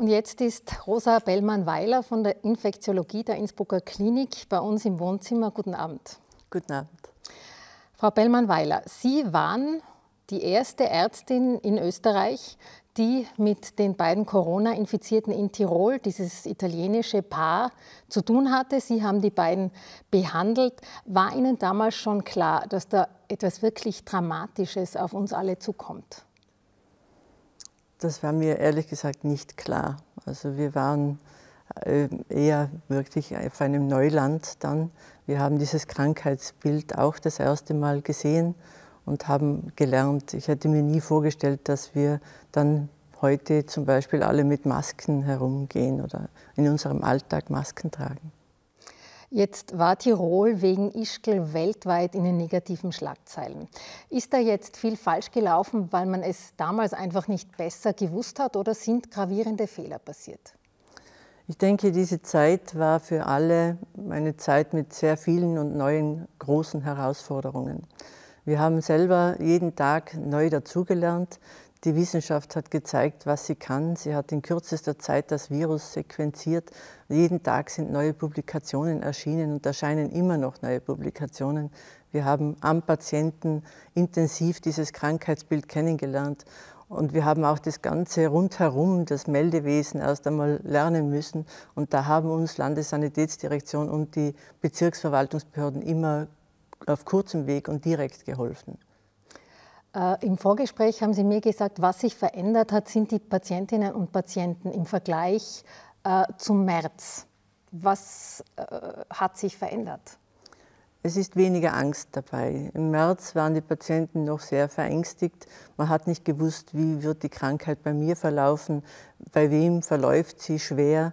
Und jetzt ist Rosa Bellmann-Weiler von der Infektiologie der Innsbrucker Klinik bei uns im Wohnzimmer. Guten Abend. Guten Abend. Frau Bellmann-Weiler, Sie waren die erste Ärztin in Österreich, die mit den beiden Corona-Infizierten in Tirol, dieses italienische Paar, zu tun hatte. Sie haben die beiden behandelt. War Ihnen damals schon klar, dass da etwas wirklich Dramatisches auf uns alle zukommt? Das war mir ehrlich gesagt nicht klar. Also wir waren eher wirklich auf einem Neuland dann. Wir haben dieses Krankheitsbild auch das erste Mal gesehen und haben gelernt. Ich hätte mir nie vorgestellt, dass wir dann heute zum Beispiel alle mit Masken herumgehen oder in unserem Alltag Masken tragen. Jetzt war Tirol wegen Ischgl weltweit in den negativen Schlagzeilen. Ist da jetzt viel falsch gelaufen, weil man es damals einfach nicht besser gewusst hat, oder sind gravierende Fehler passiert? Ich denke, diese Zeit war für alle eine Zeit mit sehr vielen und neuen großen Herausforderungen. Wir haben selber jeden Tag neu dazugelernt. Die Wissenschaft hat gezeigt, was sie kann. Sie hat in kürzester Zeit das Virus sequenziert. Jeden Tag sind neue Publikationen erschienen und erscheinen immer noch neue Publikationen. Wir haben am Patienten intensiv dieses Krankheitsbild kennengelernt. Und wir haben auch das Ganze rundherum, das Meldewesen, erst einmal lernen müssen. Und da haben uns Landessanitätsdirektion und die Bezirksverwaltungsbehörden immer auf kurzem Weg und direkt geholfen. Im Vorgespräch haben Sie mir gesagt, was sich verändert hat, sind die Patientinnen und Patienten im Vergleich zum März. Was hat sich verändert? Es ist weniger Angst dabei. Im März waren die Patienten noch sehr verängstigt. Man hat nicht gewusst, wie wird die Krankheit bei mir verlaufen, bei wem verläuft sie schwer,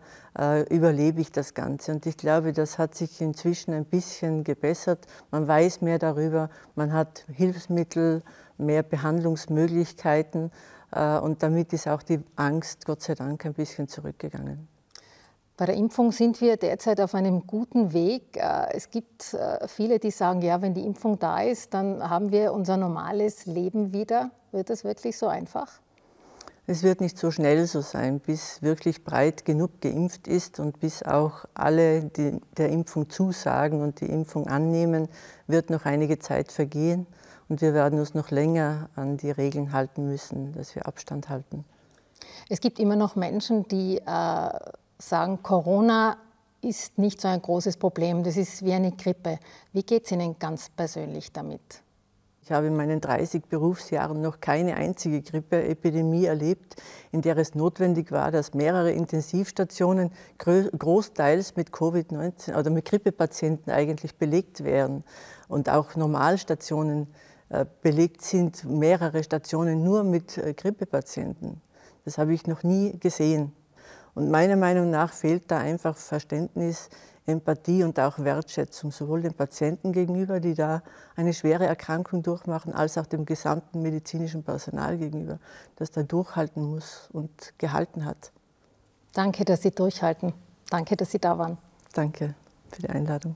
überlebe ich das Ganze. Und ich glaube, das hat sich inzwischen ein bisschen gebessert. Man weiß mehr darüber, man hat Hilfsmittel, mehr Behandlungsmöglichkeiten und damit ist auch die Angst, Gott sei Dank, ein bisschen zurückgegangen. Bei der Impfung sind wir derzeit auf einem guten Weg. Es gibt viele, die sagen, ja, wenn die Impfung da ist, dann haben wir unser normales Leben wieder. Wird das wirklich so einfach? Es wird nicht so schnell so sein, bis wirklich breit genug geimpft ist und bis auch alle, die der Impfung zusagen und die Impfung annehmen, wird noch einige Zeit vergehen. Und wir werden uns noch länger an die Regeln halten müssen, dass wir Abstand halten. Es gibt immer noch Menschen, die sagen, Corona ist nicht so ein großes Problem, das ist wie eine Grippe. Wie geht es Ihnen ganz persönlich damit? Ich habe in meinen 30 Berufsjahren noch keine einzige Grippeepidemie erlebt, in der es notwendig war, dass mehrere Intensivstationen großteils mit Covid-19 oder mit Grippepatienten eigentlich belegt wären und auch Normalstationen belegt sind, mehrere Stationen nur mit Grippepatienten. Das habe ich noch nie gesehen. Und meiner Meinung nach fehlt da einfach Verständnis, Empathie und auch Wertschätzung, sowohl den Patienten gegenüber, die da eine schwere Erkrankung durchmachen, als auch dem gesamten medizinischen Personal gegenüber, das da durchhalten muss und gehalten hat. Danke, dass Sie durchhalten. Danke, dass Sie da waren. Danke für die Einladung.